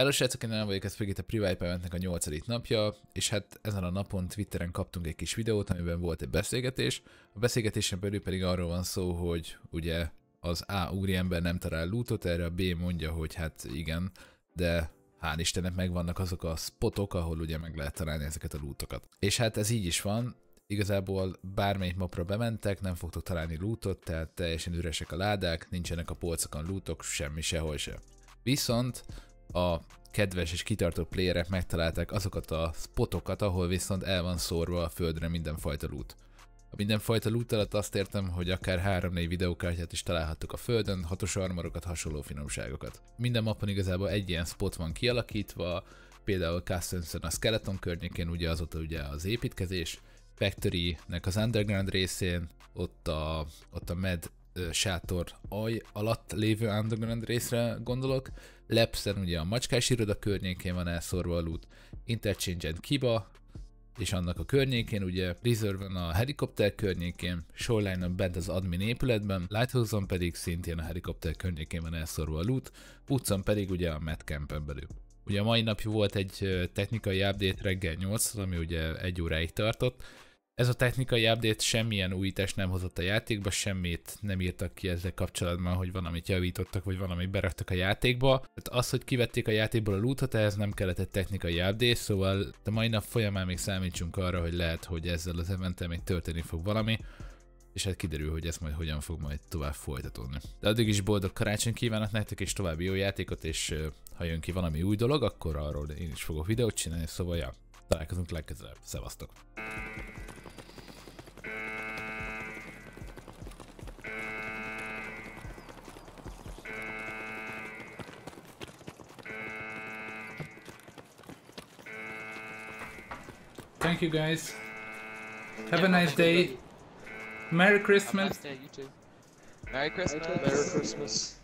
Hello srácok, én nem vagyok, ez pedig itt a Private Paymentnek a 8. napja, és hát ezen a napon Twitteren kaptunk egy kis videót, amiben volt egy beszélgetés. A beszélgetésen belül pedig arról van szó, hogy ugye az A úriember nem talál lootot, erre a B mondja, hogy hát igen, de hál' Istennek megvannak azok a spotok, ahol ugye meg lehet találni ezeket a lootokat. És hát ez így is van, igazából bármelyik mapra bementek, nem fogtok találni lootot, tehát teljesen üresek a ládák, nincsenek a polcokon lootok, semmi sehol se. Viszont a kedves és kitartó playerek megtalálták azokat a spotokat, ahol viszont el van szórva a földre mindenfajta loot. A mindenfajta loot alatt azt értem, hogy akár 3-4 videókártyát is találhattuk a földön, hatos armorokat, hasonló finomságokat. Minden mapon igazából egy ilyen spot van kialakítva, például Custonson a Skeleton környékén, ugye azóta ugye az építkezés, Factory-nek az underground részén, ott a Med sátor alj alatt lévő underground részre gondolok, Lepszen ugye a macskás iroda környékén van elszórva a loot, Interchange-en Kiba, és annak a környékén, ugye Blizzard-on a helikopter környékén, Shoreline-on bent az admin épületben, Lighthouse-on pedig szintén a helikopter környékén van elszórva a loot, utcon pedig ugye a Medcampen belül. Ugye a mai nap volt egy technikai update reggel 8-tól, ami ugye egy óráig tartott. Ez a technikai update semmilyen újítást nem hozott a játékba, semmit nem írtak ki ezzel kapcsolatban, hogy valamit javítottak, vagy valamit beraktak a játékba. Tehát az, hogy kivették a játékból a lootot, ehhez nem kellett egy technikai update, szóval a mai nap folyamán még számítsunk arra, hogy lehet, hogy ezzel az eventtel még történni fog valami, és hát kiderül, hogy ez majd hogyan fog majd tovább folytatódni. De addig is boldog karácsonyt kívánok nektek, és további jó játékot, és ha jön ki valami új dolog, akkor arról én is fogok videót csinálni, szóval ja, találkozunk legközelebb, szevasztok! Thank you guys. Have a nice day. Merry Christmas. Merry Christmas. Merry Christmas.